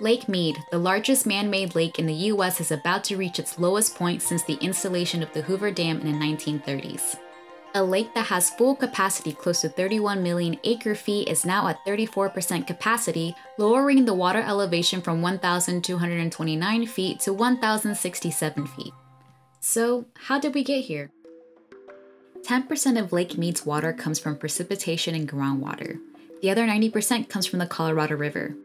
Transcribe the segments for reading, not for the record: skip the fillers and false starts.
Lake Mead, the largest man-made lake in the U.S., is about to reach its lowest point since the installation of the Hoover Dam in the 1930s. A lake that has full capacity close to 31 million acre-feet is now at 34% capacity, lowering the water elevation from 1,229 feet to 1,067 feet. So, how did we get here? 10% of Lake Mead's water comes from precipitation and groundwater. The other 90% comes from the Colorado River,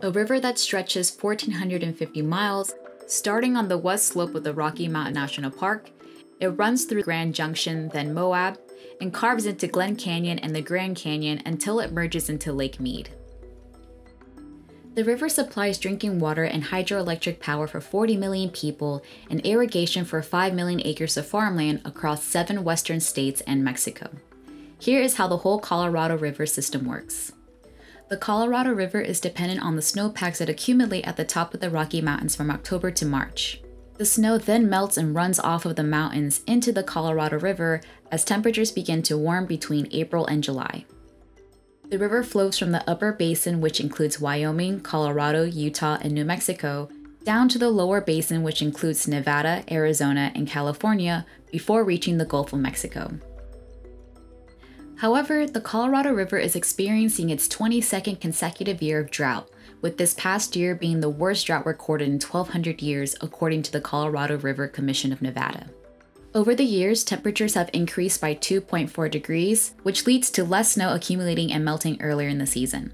a river that stretches 1,450 miles, starting on the west slope of the Rocky Mountain National Park. It runs through Grand Junction, then Moab, and carves into Glen Canyon and the Grand Canyon until it merges into Lake Mead. The river supplies drinking water and hydroelectric power for 40 million people and irrigation for 5 million acres of farmland across 7 western states and Mexico. Here is how the whole Colorado River system works. The Colorado River is dependent on the snowpacks that accumulate at the top of the Rocky Mountains from October to March. The snow then melts and runs off of the mountains into the Colorado River as temperatures begin to warm between April and July. The river flows from the upper basin, which includes Wyoming, Colorado, Utah, and New Mexico, down to the lower basin, which includes Nevada, Arizona, and California, before reaching the Gulf of Mexico. However, the Colorado River is experiencing its 22nd consecutive year of drought, with this past year being the worst drought recorded in 1,200 years, according to the Colorado River Commission of Nevada. Over the years, temperatures have increased by 2.4 degrees, which leads to less snow accumulating and melting earlier in the season.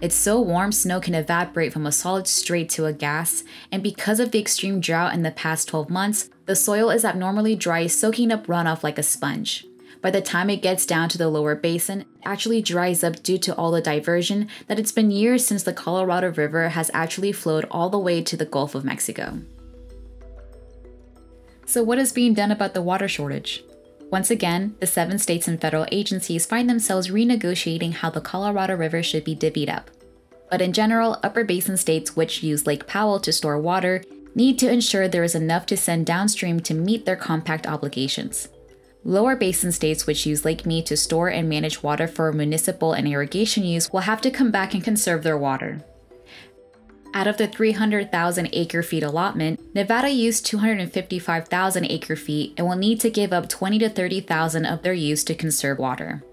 It's so warm, snow can evaporate from a solid straight to a gas, and because of the extreme drought in the past 12 months, the soil is abnormally dry, soaking up runoff like a sponge. By the time it gets down to the lower basin, it actually dries up due to all the diversion that it's been years since the Colorado River has actually flowed all the way to the Gulf of Mexico. So what is being done about the water shortage? Once again, the 7 states and federal agencies find themselves renegotiating how the Colorado River should be divvied up. But in general, upper basin states, which use Lake Powell to store water, need to ensure there is enough to send downstream to meet their compact obligations. Lower basin states, which use Lake Mead to store and manage water for municipal and irrigation use, will have to come back and conserve their water. Out of the 300,000 acre-feet allotment, Nevada used 255,000 acre-feet and will need to give up 20 to 30,000 of their use to conserve water.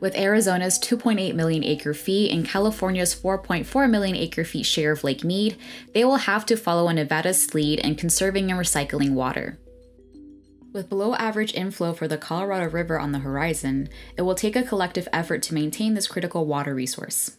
With Arizona's 2.8 million acre-feet and California's 4.4 million acre-feet share of Lake Mead, they will have to follow in Nevada's lead in conserving and recycling water. With below-average inflow for the Colorado River on the horizon, it will take a collective effort to maintain this critical water resource.